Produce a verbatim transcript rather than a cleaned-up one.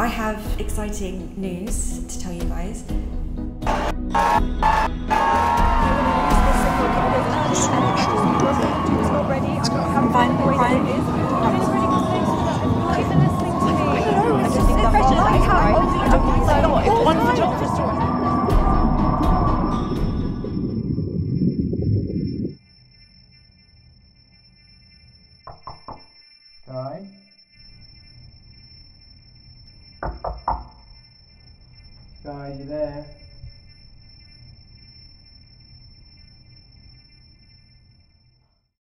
I have exciting news to tell you guys. I'm finding the way it is. Sky. Sky, you there?